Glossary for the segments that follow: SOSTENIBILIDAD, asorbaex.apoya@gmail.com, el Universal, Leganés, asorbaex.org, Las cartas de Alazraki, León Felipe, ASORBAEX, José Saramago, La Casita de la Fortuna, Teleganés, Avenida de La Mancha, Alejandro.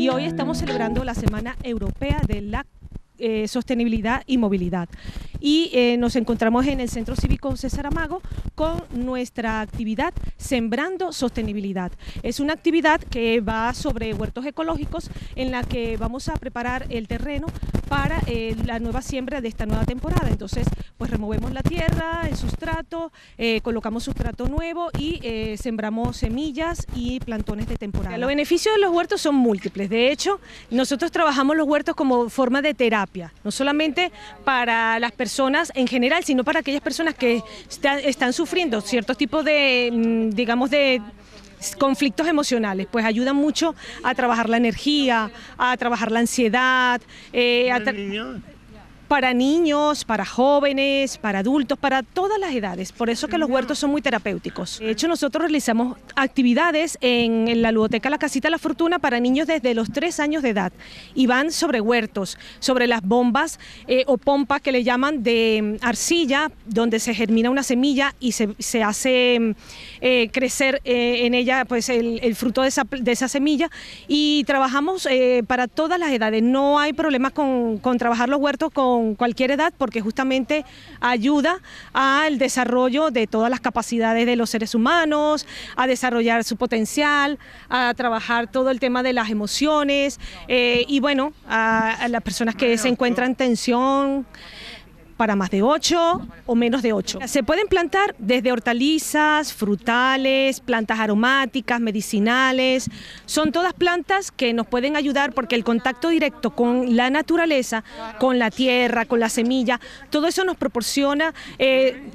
y hoy estamos celebrando la Semana Europea de la Sostenibilidad y Movilidad. Y nos encontramos en el Centro Cívico José Saramago con nuestra actividad Sembrando Sostenibilidad. Es una actividad que va sobre huertos ecológicos en la que vamos a preparar el terreno para la nueva siembra de esta nueva temporada. Entonces, pues removemos la tierra, el sustrato, colocamos sustrato nuevo y sembramos semillas y plantones de temporada. Los beneficios de los huertos son múltiples. De hecho, nosotros trabajamos los huertos como forma de terapia, no solamente para las personas en general, sino para aquellas personas que están sufriendo ciertos tipos de, digamos, de conflictos emocionales. Pues ayudan mucho a trabajar la energía, a trabajar la ansiedad, para niños, para jóvenes, para adultos, para todas las edades. Por eso que los huertos son muy terapéuticos. De hecho, nosotros realizamos actividades en la ludoteca La Casita de la Fortuna para niños desde los 3 años de edad. Y van sobre huertos, sobre las bombas o pompas que le llaman de arcilla, donde se germina una semilla y se hace crecer en ella pues el fruto de esa semilla. Y trabajamos para todas las edades. No hay problemas con trabajar los huertos con cualquier edad, porque justamente ayuda al desarrollo de todas las capacidades de los seres humanos, a desarrollar su potencial, a trabajar todo el tema de las emociones y bueno, a las personas que se encuentran en tensión para más de 8 o menos de 8. Se pueden plantar desde hortalizas, frutales, plantas aromáticas, medicinales. Son todas plantas que nos pueden ayudar porque el contacto directo con la naturaleza, con la tierra, con la semilla, todo eso nos proporciona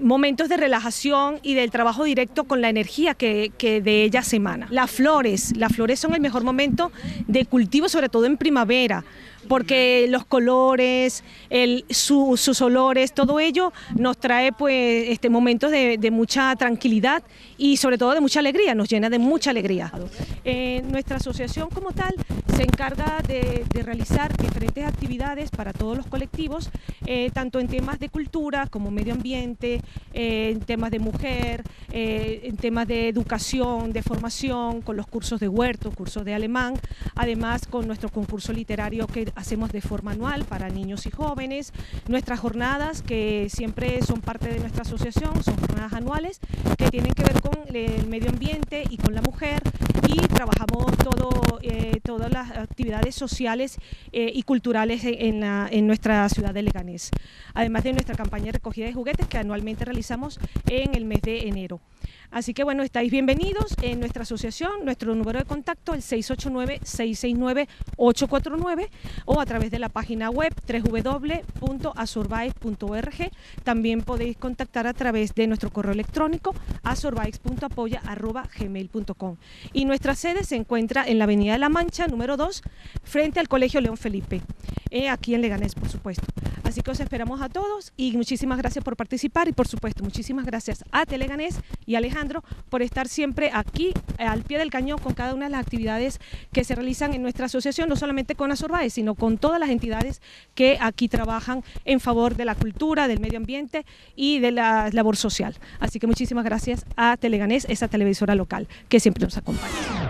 momentos de relajación y del trabajo directo con la energía que de ella se emana. Las flores son el mejor momento de cultivo, sobre todo en primavera, porque los colores, sus olores, todo ello nos trae pues momentos de mucha tranquilidad y sobre todo de mucha alegría, nos llena de mucha alegría. Nuestra asociación como tal se encarga de realizar diferentes actividades para todos los colectivos, tanto en temas de cultura como medio ambiente, en temas de mujer, en temas de educación, de formación, con los cursos de huerto, cursos de alemán, además con nuestro concurso literario que hacemos de forma anual para niños y jóvenes, nuestras jornadas que siempre son parte de nuestra asociación, son jornadas anuales que tienen que ver con el medio ambiente y con la mujer, y trabajamos todas las actividades sociales y culturales en nuestra ciudad de Leganés, además de nuestra campaña de recogida de juguetes que anualmente realizamos en el mes de enero. Así que bueno, estáis bienvenidos en nuestra asociación. Nuestro número de contacto es el 689-669-849 o a través de la página web www.asorbaex.org. También podéis contactar a través de nuestro correo electrónico asorbaex.apoya@gmail.com. Y nuestra sede se encuentra en la Avenida de La Mancha, número 2, frente al Colegio León Felipe, aquí en Leganés, por supuesto. Así que os esperamos a todos y muchísimas gracias por participar y por supuesto muchísimas gracias a Teleganés y Alejandro por estar siempre aquí al pie del cañón con cada una de las actividades que se realizan en nuestra asociación, no solamente con ASORBAEX, sino con todas las entidades que aquí trabajan en favor de la cultura, del medio ambiente y de la labor social. Así que muchísimas gracias a Teleganés, esa televisora local que siempre nos acompaña.